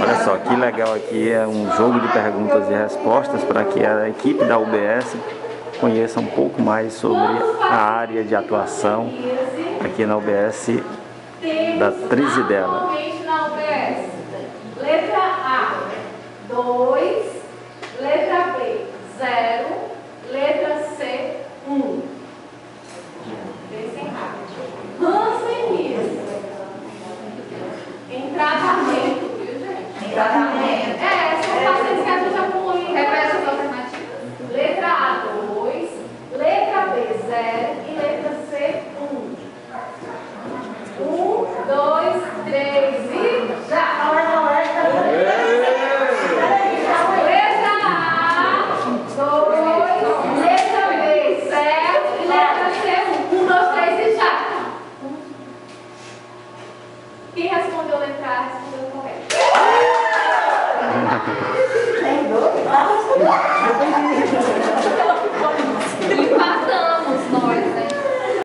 Olha só, que legal, aqui é um jogo de perguntas e respostas para que a equipe da UBS conheça um pouco mais sobre a área de atuação aqui na UBS da Tresidela. Letra A, 2, letra B, 0, letra C, 1. Tratamento. É, são pacientes que a gente acumula. Repete as alternativas. Letra A, 2, letra B, 0 e letra C, 1. 1, 2, 3 e já! Letra A, 2, letra B, 0 e letra C, 1. 1, 2, 3 e já! Quem respondeu letra A?